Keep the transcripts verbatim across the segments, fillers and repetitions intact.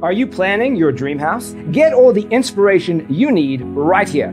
Are you planning your dream house? Get all the inspiration you need right here.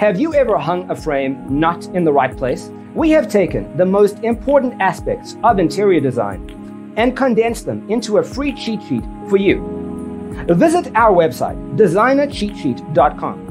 Have you ever hung a frame not in the right place? We have taken the most important aspects of interior design and condensed them into a free cheat sheet for you. Visit our website, designer cheat sheet dot com.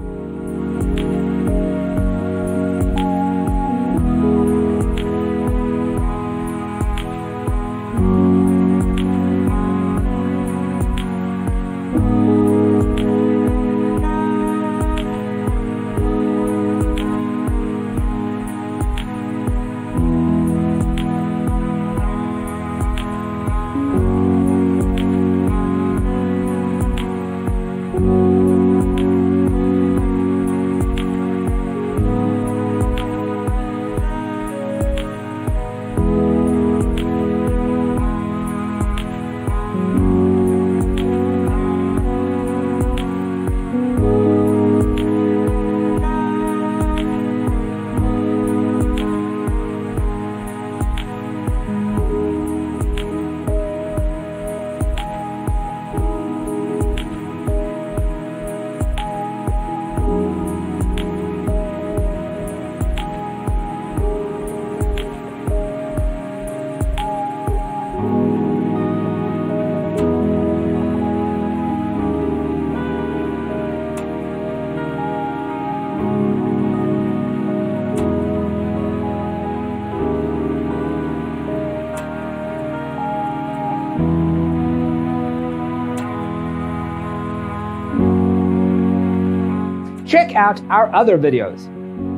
Check out our other videos.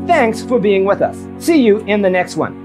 Thanks for being with us. See you in the next one.